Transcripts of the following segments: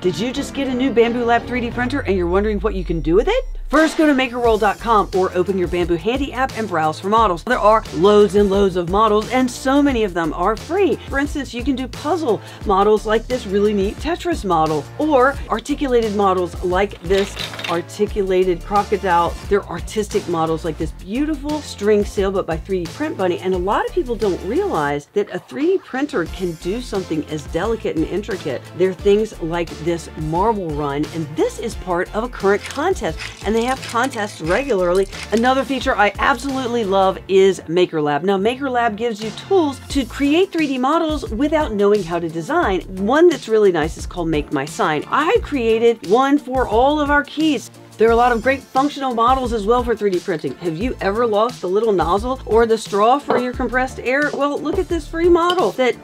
Did you just get a new Bambu Lab 3D printer and you're wondering what you can do with it? First, go to MakerWorld.com or open your Bambu Handy app and browse for models. There are loads and loads of models, and so many of them are free. For instance, you can do puzzle models like this really neat Tetris model, or articulated models like this articulated crocodile. There are artistic models like this beautiful string sailboat by 3D Print Bunny, and a lot of people don't realize that a 3D printer can do something as delicate and intricate. There are things like this marble run, and this is part of a current contest, and they have contests regularly. Another feature I absolutely love is Maker Lab. Now, Maker Lab gives you tools to create 3D models without knowing how to design. One that's really nice is called Make My Sign. I created one for all of our keys. There are a lot of great functional models as well for 3D printing. Have you ever lost the little nozzle or the straw for your compressed air? Well, look at this free model that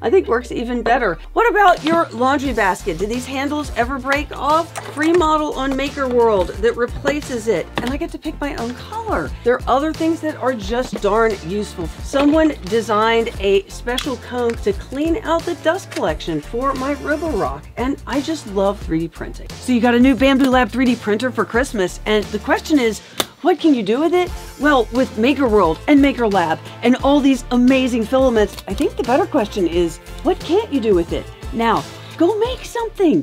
I think works even better. What about your laundry basket? Do these handles ever break off? Free model on MakerWorld that replaces it, and I get to pick my own color. There are other things that are just darn useful. Someone designed a special comb to clean out the dust collection for my Roborock, and I just love 3D printing. So you got a new Bambu Lab 3D printer for Christmas, and the question is, what can you do with it? Well, with MakerWorld and Maker Lab and all these amazing filaments, I think the better question is, what can't you do with it? Now, go make something.